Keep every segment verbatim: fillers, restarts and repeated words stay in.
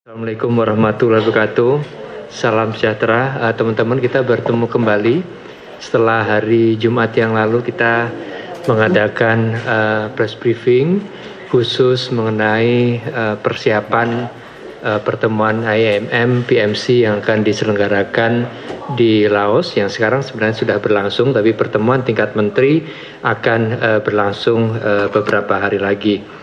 Assalamualaikum warahmatullahi wabarakatuh. Salam sejahtera teman-teman, uh, kita bertemu kembali setelah hari Jumat yang lalu kita mengadakan uh, press briefing khusus mengenai uh, persiapan uh, pertemuan I E M M P M C yang akan diselenggarakan di Laos, yang sekarang sebenarnya sudah berlangsung, tapi pertemuan tingkat menteri akan uh, berlangsung uh, beberapa hari lagi.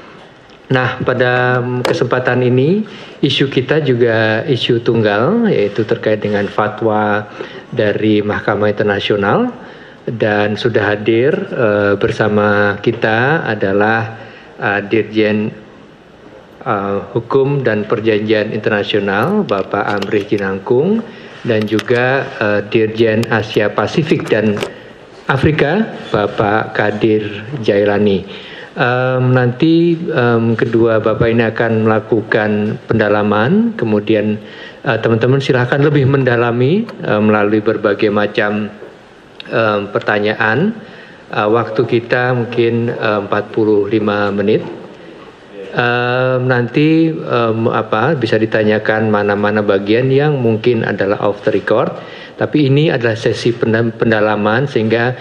Nah, pada kesempatan ini isu kita juga isu tunggal, yaitu terkait dengan fatwa dari Mahkamah Internasional, dan sudah hadir uh, bersama kita adalah uh, Dirjen uh, Hukum dan Perjanjian Internasional Bapak Amri Jinangkung, dan juga uh, Dirjen Asia Pasifik dan Afrika Bapak Qadir Jailani. Um, nanti um, kedua Bapak ini akan melakukan pendalaman, kemudian teman-teman uh, silahkan lebih mendalami uh, melalui berbagai macam um, pertanyaan. Uh, waktu kita mungkin uh, empat puluh lima menit. Um, nanti um, apa bisa ditanyakan mana-mana bagian yang mungkin adalah off the record. Tapi ini adalah sesi pendalaman sehingga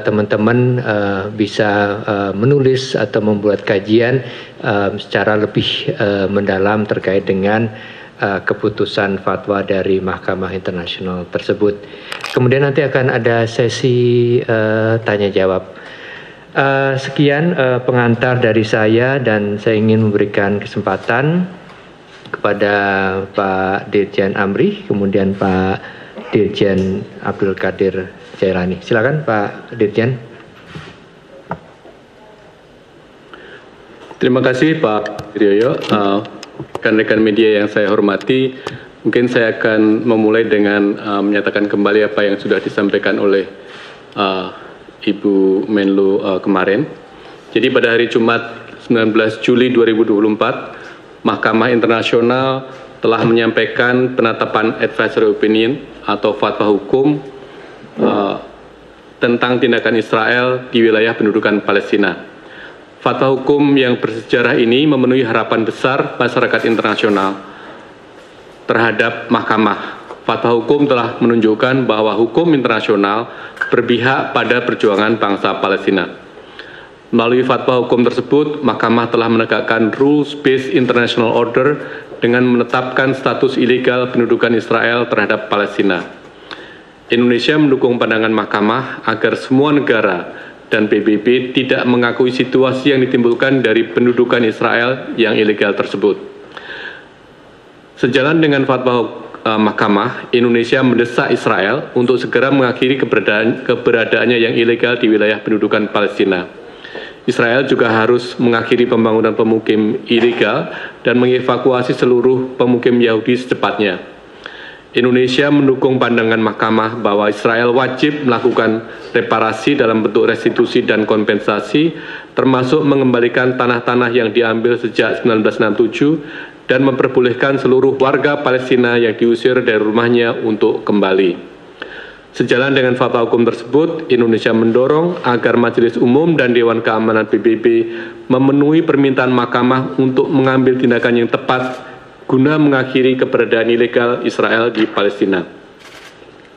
teman-teman uh, uh, bisa uh, menulis atau membuat kajian uh, secara lebih uh, mendalam terkait dengan uh, keputusan fatwa dari Mahkamah Internasional tersebut. Kemudian nanti akan ada sesi uh, tanya jawab. Uh, sekian uh, pengantar dari saya, dan saya ingin memberikan kesempatan kepada Pak Dirjen Amri, kemudian Pak Dirjen Abdul Qadir Jailani. Silakan Pak Dirjen. Terima kasih Pak Rioyo. Uh, Rekan-rekan media yang saya hormati, mungkin saya akan memulai dengan uh, menyatakan kembali apa yang sudah disampaikan oleh uh, Ibu Menlu uh, kemarin. Jadi pada hari Jumat sembilan belas Juli dua ribu dua puluh empat, Mahkamah Internasional telah menyampaikan penetapan advisory opinion atau fatwa hukum uh, tentang tindakan Israel di wilayah pendudukan Palestina. Fatwa hukum yang bersejarah ini memenuhi harapan besar masyarakat internasional terhadap mahkamah. Fatwa hukum telah menunjukkan bahwa hukum internasional berpihak pada perjuangan bangsa Palestina. Melalui fatwa hukum tersebut, Mahkamah telah menegakkan rules-based international order dengan menetapkan status ilegal pendudukan Israel terhadap Palestina. Indonesia mendukung pandangan Mahkamah agar semua negara dan P B B tidak mengakui situasi yang ditimbulkan dari pendudukan Israel yang ilegal tersebut. Sejalan dengan fatwa uh, Mahkamah, Indonesia mendesak Israel untuk segera mengakhiri keberadaan, keberadaannya yang ilegal di wilayah pendudukan Palestina. Israel juga harus mengakhiri pembangunan pemukim ilegal dan mengevakuasi seluruh pemukim Yahudi secepatnya. Indonesia mendukung pandangan Mahkamah bahwa Israel wajib melakukan reparasi dalam bentuk restitusi dan kompensasi, termasuk mengembalikan tanah-tanah yang diambil sejak seribu sembilan ratus enam puluh tujuh dan memperbolehkan seluruh warga Palestina yang diusir dari rumahnya untuk kembali. Sejalan dengan fatwa hukum tersebut, Indonesia mendorong agar Majelis Umum dan Dewan Keamanan P B B memenuhi permintaan Mahkamah untuk mengambil tindakan yang tepat guna mengakhiri keberadaan ilegal Israel di Palestina.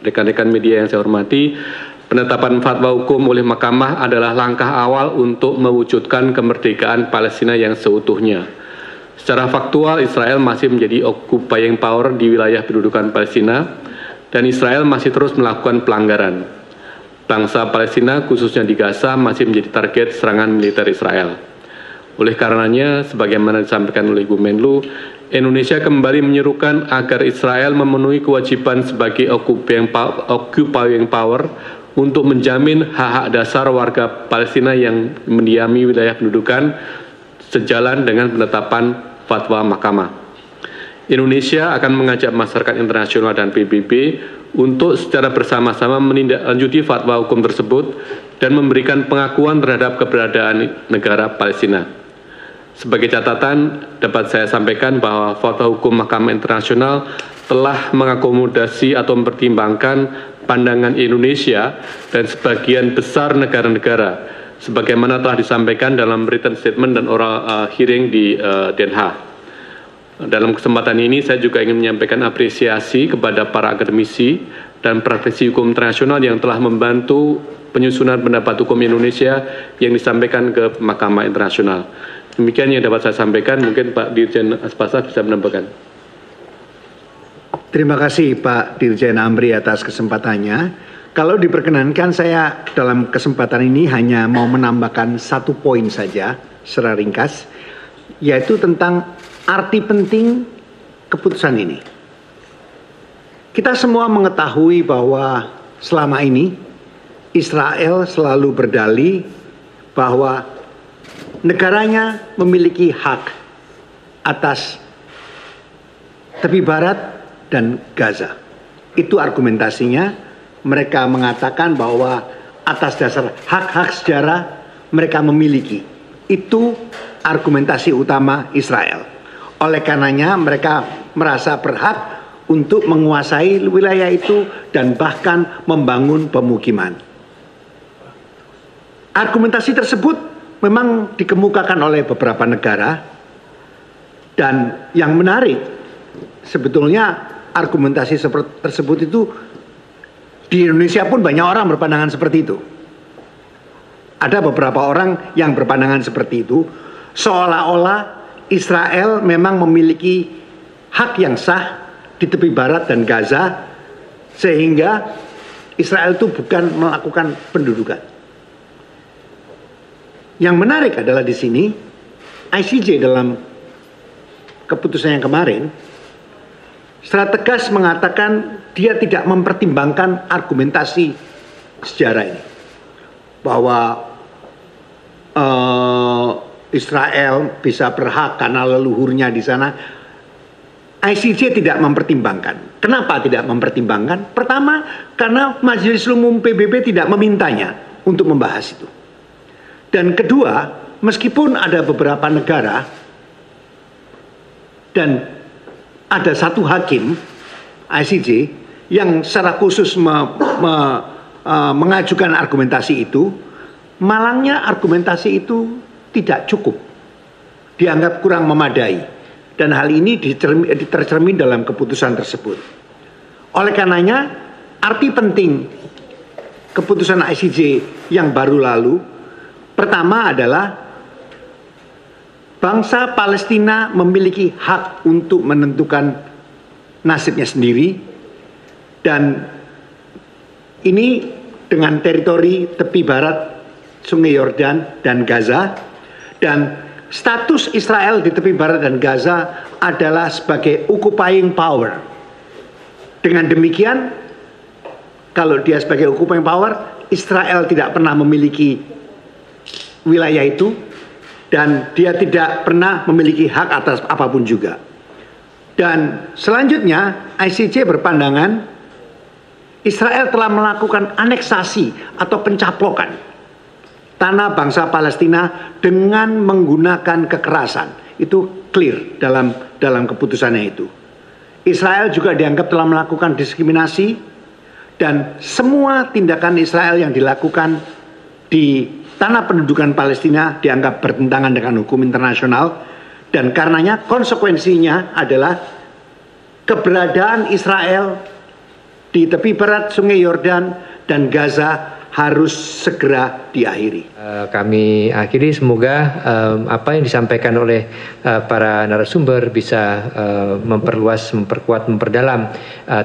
Rekan-rekan media yang saya hormati, penetapan fatwa hukum oleh Mahkamah adalah langkah awal untuk mewujudkan kemerdekaan Palestina yang seutuhnya. Secara faktual, Israel masih menjadi occupying power di wilayah pendudukan Palestina, dan Israel masih terus melakukan pelanggaran. Bangsa Palestina, khususnya di Gaza, masih menjadi target serangan militer Israel. Oleh karenanya, sebagaimana disampaikan oleh Ibu Menlu, Indonesia kembali menyerukan agar Israel memenuhi kewajiban sebagai occupying power untuk menjamin hak-hak dasar warga Palestina yang mendiami wilayah pendudukan, sejalan dengan penetapan fatwa Mahkamah. Indonesia akan mengajak masyarakat internasional dan P B B untuk secara bersama-sama menindaklanjuti fatwa hukum tersebut dan memberikan pengakuan terhadap keberadaan negara Palestina. Sebagai catatan, dapat saya sampaikan bahwa fatwa hukum Mahkamah Internasional telah mengakomodasi atau mempertimbangkan pandangan Indonesia dan sebagian besar negara-negara, sebagaimana telah disampaikan dalam written statement dan oral uh, hearing di uh, Den Haag. Dalam kesempatan ini saya juga ingin menyampaikan apresiasi kepada para akademisi dan praktisi hukum internasional yang telah membantu penyusunan pendapat hukum Indonesia yang disampaikan ke Mahkamah Internasional. Demikian yang dapat saya sampaikan, mungkin Pak Dirjen Aspasa bisa menambahkan. Terima kasih Pak Dirjen Amri atas kesempatannya. Kalau diperkenankan, saya dalam kesempatan ini hanya mau menambahkan satu poin saja secara ringkas, yaitu tentang arti penting keputusan ini. Kita semua mengetahui bahwa selama ini Israel selalu berdalih bahwa negaranya memiliki hak atas tepi barat dan Gaza. Itu argumentasinya. Mereka mengatakan bahwa atas dasar hak-hak sejarah mereka memiliki. Itu argumentasi utama Israel. Oleh karenanya mereka merasa berhak untuk menguasai wilayah itu dan bahkan membangun pemukiman. Argumentasi tersebut memang dikemukakan oleh beberapa negara. Dan yang menarik, sebetulnya argumentasi tersebut itu di Indonesia pun banyak orang berpandangan seperti itu. Ada beberapa orang yang berpandangan seperti itu, seolah-olah Israel memang memiliki hak yang sah di tepi barat dan Gaza, sehingga Israel itu bukan melakukan pendudukan. Yang menarik adalah di sini, I C J dalam keputusan yang kemarin, secara tegas mengatakan dia tidak mempertimbangkan argumentasi sejarah ini. Bahwa uh, Israel bisa berhak karena leluhurnya di sana. I C J tidak mempertimbangkan. Kenapa tidak mempertimbangkan? Pertama, karena Majelis Umum P B B tidak memintanya untuk membahas itu. Dan kedua, meskipun ada beberapa negara dan ada satu hakim I C J yang secara khusus me, me, uh, mengajukan argumentasi itu, malangnya argumentasi itu tidak cukup, dianggap kurang memadai, dan hal ini tercermin dalam keputusan tersebut. Oleh karenanya, arti penting keputusan I C J yang baru lalu, pertama adalah bangsa Palestina memiliki hak untuk menentukan nasibnya sendiri, dan ini dengan teritori tepi barat Sungai Yordan dan Gaza, dan status Israel di tepi barat dan Gaza adalah sebagai occupying power. Dengan demikian, kalau dia sebagai occupying power, Israel tidak pernah memiliki wilayah itu. Dan dia tidak pernah memiliki hak atas apapun juga. Dan selanjutnya I C J berpandangan Israel telah melakukan aneksasi atau pencaplokan tanah bangsa Palestina dengan menggunakan kekerasan. Itu clear dalam dalam keputusannya itu. Israel juga dianggap telah melakukan diskriminasi, dan semua tindakan Israel yang dilakukan di tanah pendudukan Palestina dianggap bertentangan dengan hukum internasional, dan karenanya konsekuensinya adalah keberadaan Israel di tepi barat Sungai Yordan dan Gaza harus segera diakhiri. Kami akhiri, semoga um, apa yang disampaikan oleh uh, para narasumber bisa uh, memperluas, memperkuat, memperdalam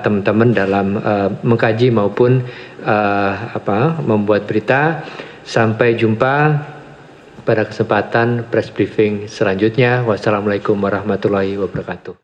teman-teman uh, dalam uh, mengkaji maupun uh, apa membuat berita. Sampai jumpa pada kesempatan press briefing selanjutnya. Wassalamualaikum warahmatullahi wabarakatuh.